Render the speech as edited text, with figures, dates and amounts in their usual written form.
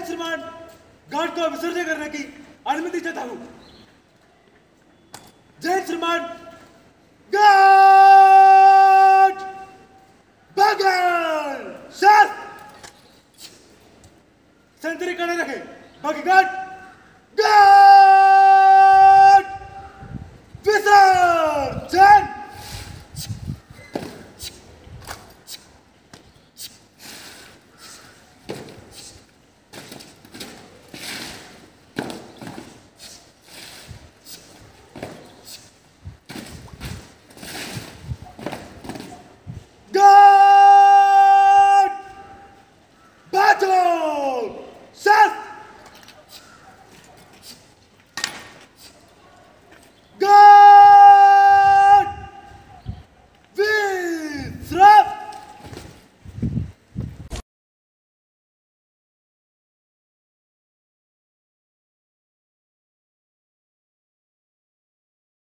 सदैव श्रीमान गार्ड का विसर्जन करने की अनुमति चाहता हूं। जय श्रीमान गार्ड बगल सर सेंचुरी करने रखे बाकी गार्ड